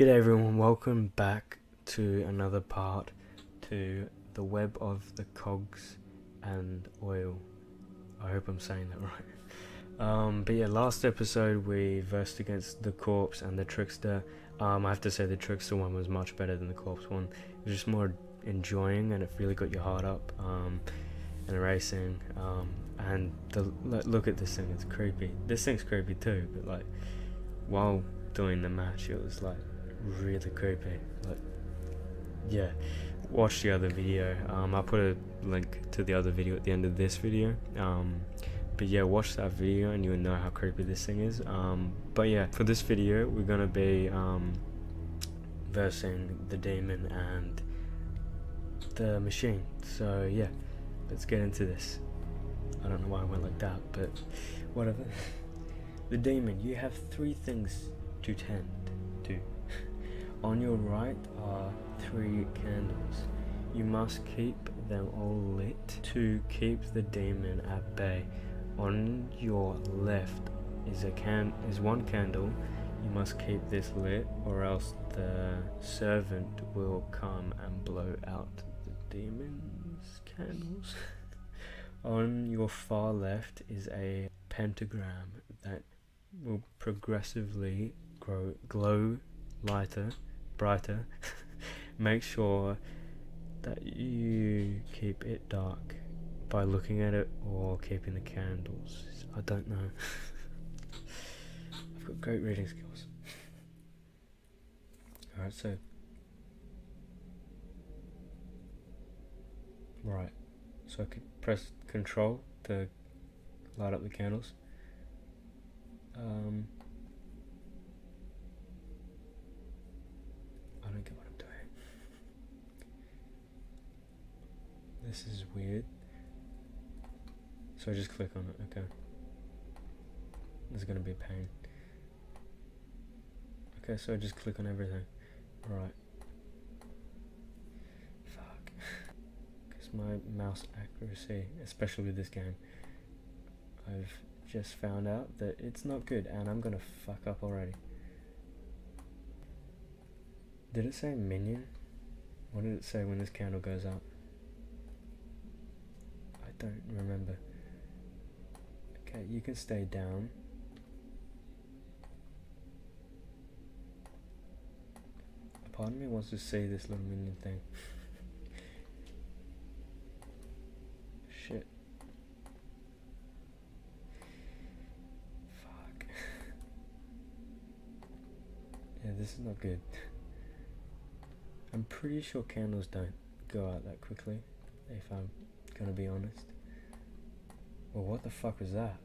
G'day everyone, welcome back to another part to the Web of the Cogs and Oil. I hope I'm saying that right. But yeah, last episode we versed against the corpse and the trickster. I have to say the trickster one was much better than the corpse one. It was just more enjoying and it really got your heart up, and racing. And look at this thing, it's creepy. This thing's creepy too, but like while doing the match it was like really creepy. Like, yeah, watch the other video. I'll put a link to the other video at the end of this video, but yeah, watch that video and you'll know how creepy this thing is. But yeah, for this video we're gonna be versing the demon and the machine. So yeah, let's get into this. I don't know why I went like that, but whatever. The demon, you have three things to tend to. On your right are three candles. You must keep them all lit to keep the demon at bay. On your left is one candle. You must keep this lit or else the servant will come and blow out the demon's candles. On your far left is a pentagram that will progressively glow lighter, brighter. Make sure that you keep it dark by looking at it or keeping the candles. I don't know. I've got great reading skills. Alright, so right, so I could press control to light up the candles. I don't get what I'm doing. This is weird. So I just click on it, okay. This is gonna be a pain. Okay, so I just click on everything. Alright. Fuck. Because my mouse accuracy, especially with this game, I've just found out that it's not good and I'm gonna fuck up already. Did it say minion? What did it say when this candle goes out? I don't remember. Okay, you can stay down. A part of me wants to see this little minion thing. Shit. Yeah, this is not good. I'm pretty sure candles don't go out that quickly, if I'm gonna be honest. Well, what the fuck was that?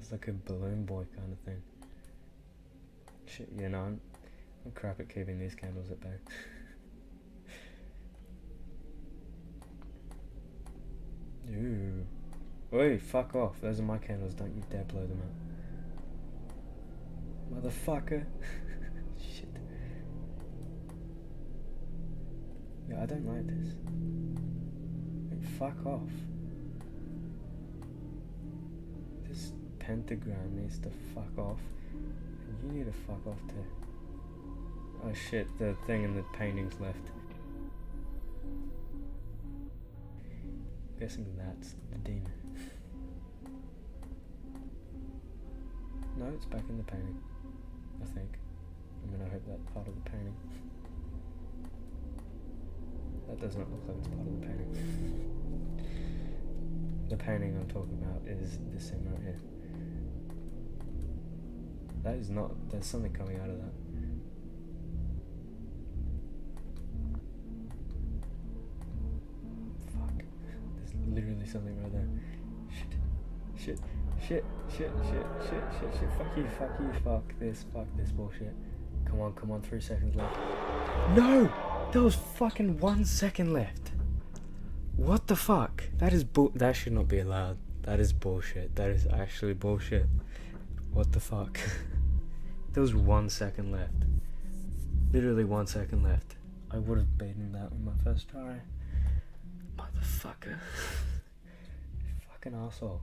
It's like a balloon boy kind of thing. Shit, you know, I'm crap at keeping these candles at bay. Ooh. Oi, fuck off. Those are my candles. Don't you dare blow them out. Motherfucker. Shit. Yeah, I don't like this. Like, fuck off. This pentagram needs to fuck off. And you need to fuck off too. Oh shit, the thing in the painting's left. I'm guessing that's the demon. No, it's back in the painting, I think. I mean, I hope that's part of the painting. That does not look like it's part of the painting. The painting I'm talking about is this thing right here. That is not, there's something coming out of that. Fuck. There's literally something right there. Shit. Shit, shit, shit, shit, shit, shit, fuck you, fuck this bullshit. Come on, come on, 3 seconds left. No! There was fucking 1 second left. What the fuck? That is that should not be allowed. That is bullshit. That is actually bullshit. What the fuck? There was 1 second left. Literally 1 second left. I would have beaten that on my first try. Motherfucker. Fucking asshole.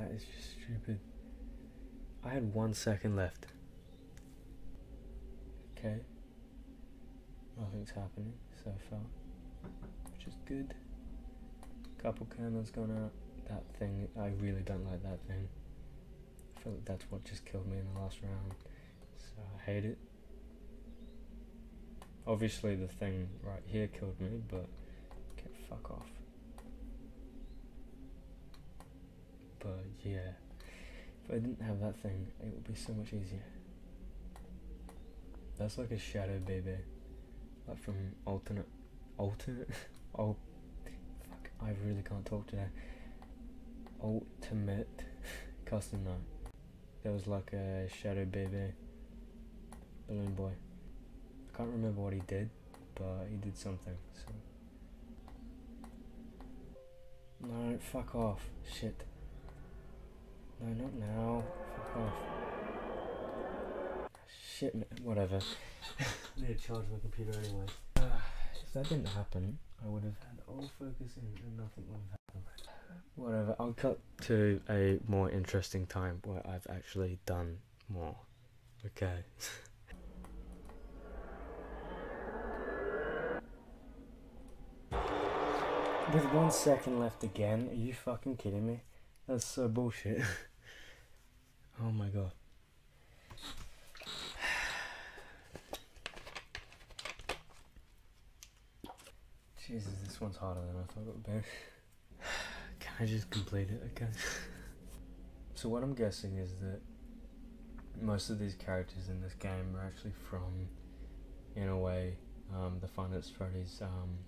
That is just stupid. I had 1 second left. Okay. Nothing's happening so far, which is good. Couple candles gone out. That thing, I really don't like that thing. I feel like that's what just killed me in the last round. So I hate it. Obviously the thing right here killed me, but okay, fuck off. But yeah, if I didn't have that thing, it would be so much easier. That's like a Shadow BB, like from alternate fuck, I really can't talk today. Ultimate Custom 9. There was like a Shadow BB balloon boy. I can't remember what he did, but he did something. So no, fuck off, shit. No, not now. Fuck off. Shit, whatever. I need to charge my computer anyway. If that didn't happen, I would have had all focus in and nothing would have happened. Whatever, I'll cut to a more interesting time where I've actually done more. Okay. With 1 second left again, are you fucking kidding me? That's so bullshit. Oh my god. Jesus, this one's harder than I thought it would be. Can I just complete it? Okay. So what I'm guessing is that most of these characters in this game are actually from, in a way, the Five Nights at Freddy's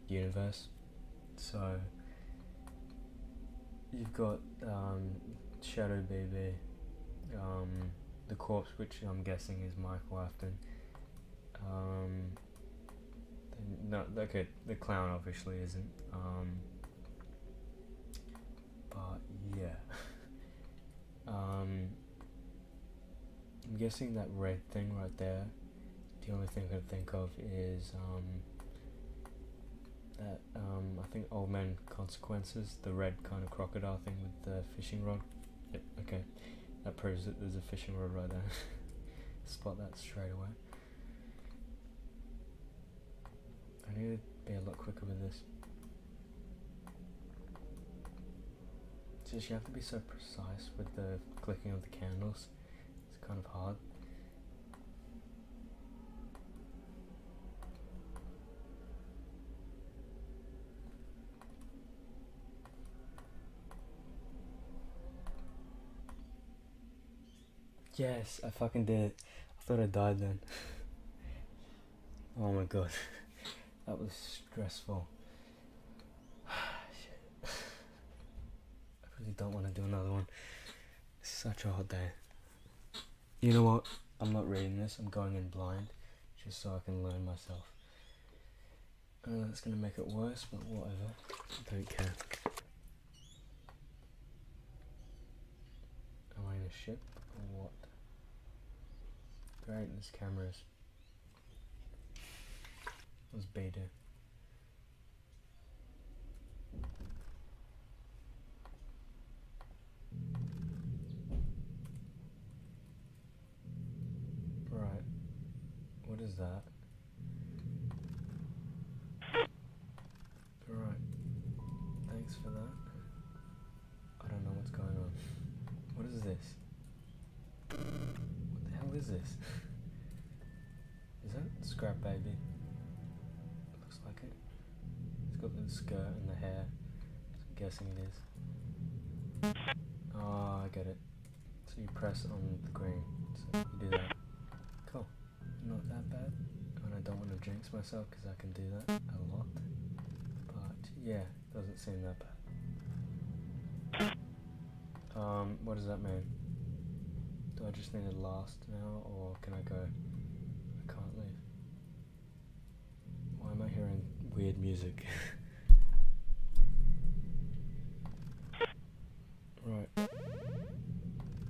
universe. So you've got Shadow BB, the corpse, which I'm guessing is Michael Afton. No, okay, the clown obviously isn't. But yeah, I'm guessing that red thing right there. The only thing I can think of is that I think Old Man Consequences, the red kind of crocodile thing with the fishing rod. Yep, okay, that proves that there's a fishing rod right there. Spot that straight away. I need to be a lot quicker with this. Just, you have to be so precise with the clicking of the candles. It's kind of hard. Yes, I fucking did it. I thought I died then. Oh my god. That was stressful. Shit. I really don't want to do another one. It's such a hot day. You know what? I'm not reading this. I'm going in blind, just so I can learn myself. I know that's gonna make it worse, but whatever. I don't care. Am I in a ship or what? Great, this camera is. Was beta. Right. What is that? Right. Thanks for that. I don't know what's going on. What is this? What the hell is this? Is that Scrap Baby? Got the skirt and the hair, so I'm guessing it is. Oh, I get it. So you press on the green, so you do that. Cool. Not that bad, and I don't want to jinx myself because I can do that a lot. But yeah, doesn't seem that bad. What does that mean? Do I just need to last now, or can I go? I can't leave. Why am I hearing weird music? Right.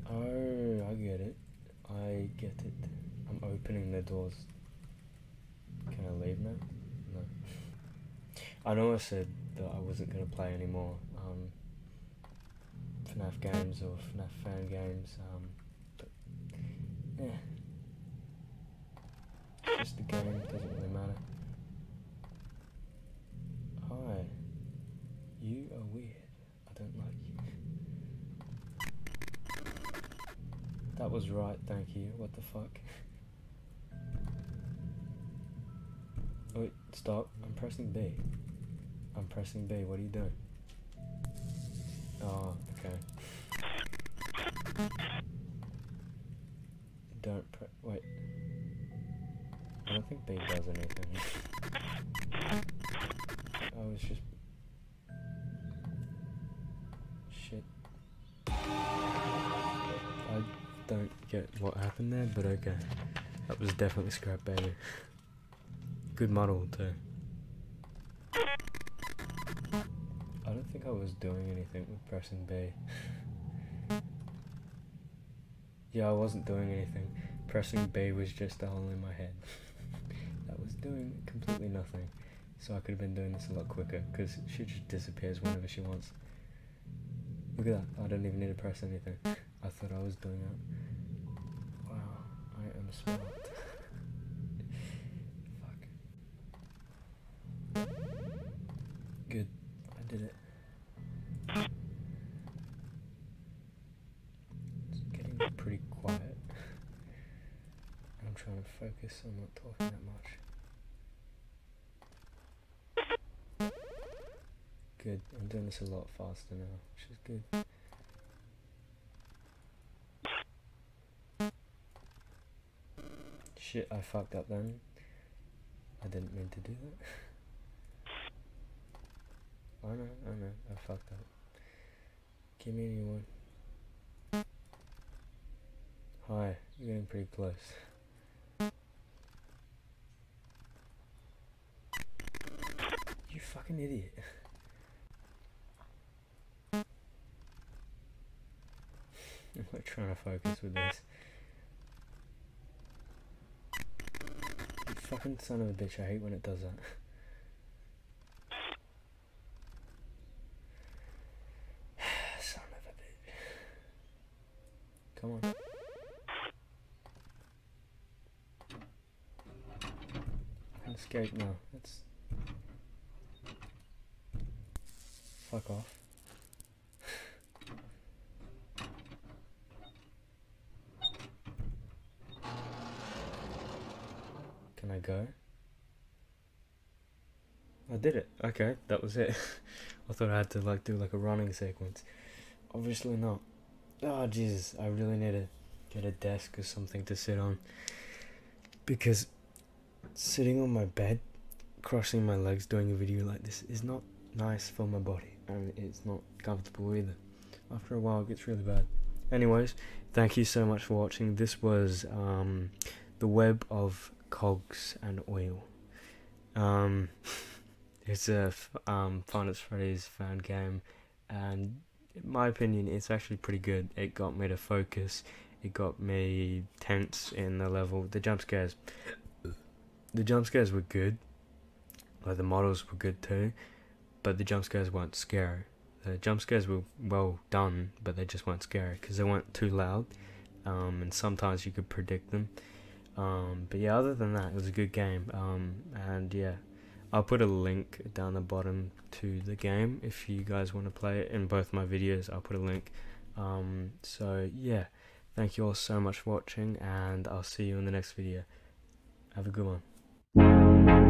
Oh, I get it. I get it. I'm opening the doors. Can I leave now? No. I know I said that I wasn't going to play anymore. FNAF games or FNAF fan games, but yeah, it's just a game, it doesn't really matter. Hi, you are weird, I don't like you. That was right, thank you, what the fuck. Oh, wait, stop, I'm pressing B. I'm pressing B, what are you doing? Oh, okay. Don't press, wait. I don't think B does anything. Oh, it's just... shit. I don't get what happened there, but okay. That was definitely Scrap Baby. Good model, too. I don't think I was doing anything with pressing B. Yeah, I wasn't doing anything. Pressing B was just a hole in my head. That was doing completely nothing. So I could have been doing this a lot quicker, because she just disappears whenever she wants. Look at that, I don't even need to press anything. I thought I was doing that. Wow, I am smart. Fuck. Good. Did it. It's getting pretty quiet. I'm trying to focus, I'm not talking that much. Good, I'm doing this a lot faster now, which is good. Shit, I fucked up then. I didn't mean to do that. I know, I fucked up. Give me anyone. Hi, you're getting pretty close. You fucking idiot. I'm not trying to focus with this. You fucking son of a bitch, I hate when it does that. Come on. I can escape now. That's... fuck off. Can I go? I did it. Okay, that was it. I thought I had to like do like a running sequence. Obviously not. Oh Jesus, I really need to get a desk or something to sit on, because sitting on my bed, crossing my legs, doing a video like this is not nice for my body, and it's not comfortable either. After a while it gets really bad. Anyways, thank you so much for watching. This was the Web of Cogs and Oil. It's a Five Nights at Freddy's fan game, and in my opinion, it's actually pretty good. It got me to focus. It got me tense in the level. The jump scares were good. Like, the models were good too, but the jump scares weren't scary. The jump scares were well done, but they just weren't scary because they weren't too loud. And sometimes you could predict them. But yeah, other than that, it was a good game. And yeah. I'll put a link down the bottom to the game if you guys want to play it. In both my videos, I'll put a link. So yeah, thank you all so much for watching, and I'll see you in the next video. Have a good one.